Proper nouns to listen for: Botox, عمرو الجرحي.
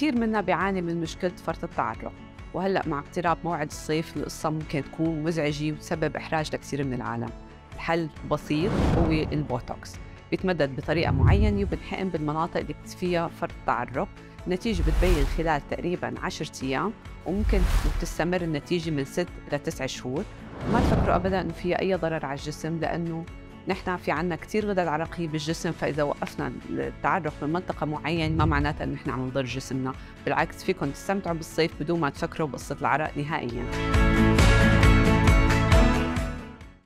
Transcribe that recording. كتير منا بيعاني من مشكلة فرط التعرق، وهلأ مع اقتراب موعد الصيف القصة ممكن تكون مزعجة وتسبب إحراج لكثير من العالم. الحل بسيط، هو البوتوكس، بيتمدد بطريقة معينة وبنحقن بالمناطق اللي فيها فرط التعرق. النتيجة بتبين خلال تقريباً 10 أيام، وممكن تستمر النتيجة من 6 إلى 9 شهور. ما تفكروا أبداً إنه فيها أي ضرر على الجسم، لأنه نحن في عنا كتير غدد عرقية بالجسم، فإذا وقفنا التعرق من منطقة معينة ما معناتها إن نحن عم نضر جسمنا، بالعكس فيكم تستمتعوا بالصيف بدون ما تفكروا بقصة العرق نهائياً.